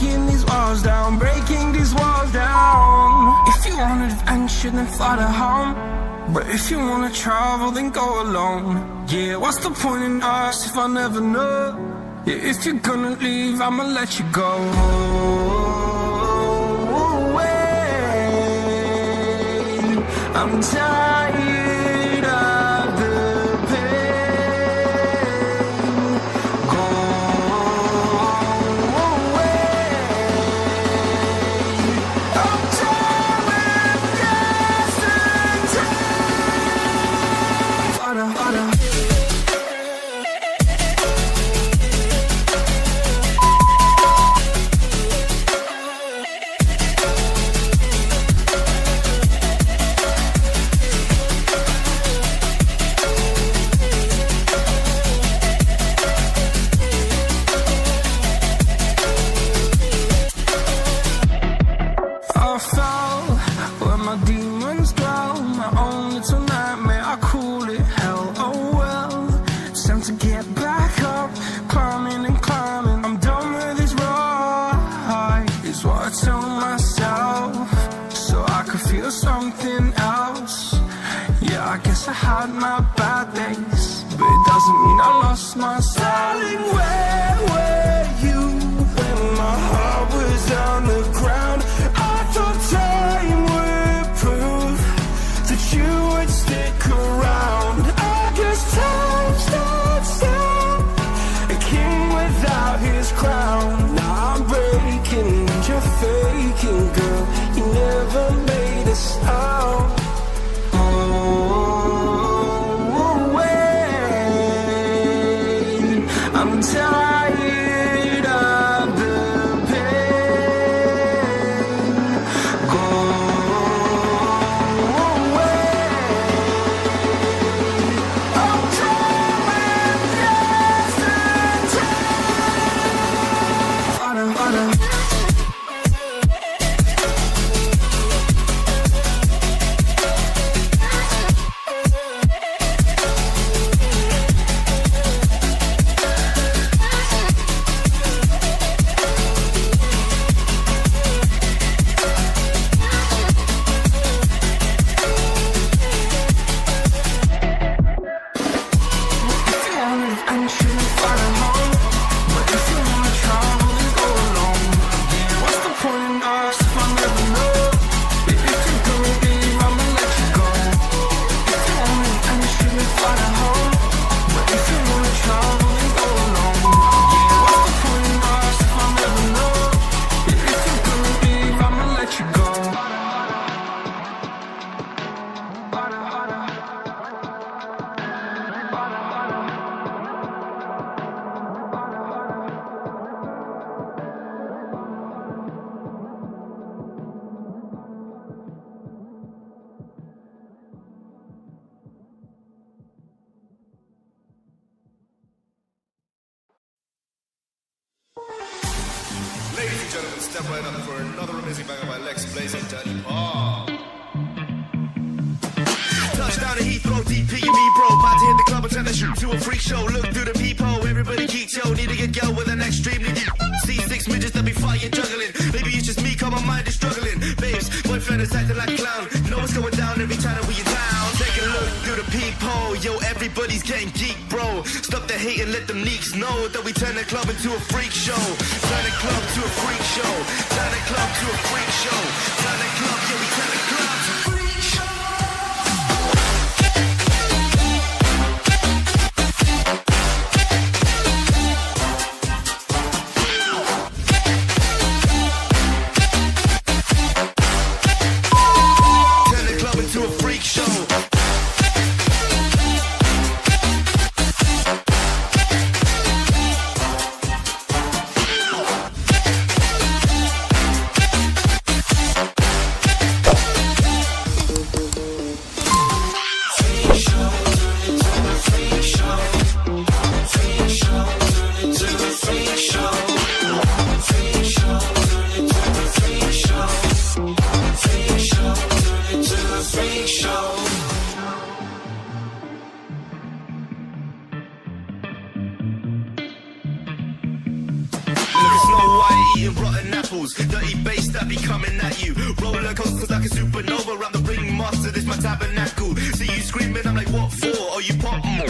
breaking these walls down, breaking these walls down. If you want adventure, then fly to home. But if you wanna travel, then go alone. Yeah, what's the point in us if I never know? Yeah, if you're gonna leave, I'ma let you go away. I'm tired. eating rotten apples. Dirty bass that be coming at you. Roller coasters like a supernova. I'm the ringmaster, this my tabernacle. See you screaming, I'm like, what for? Oh, you pop.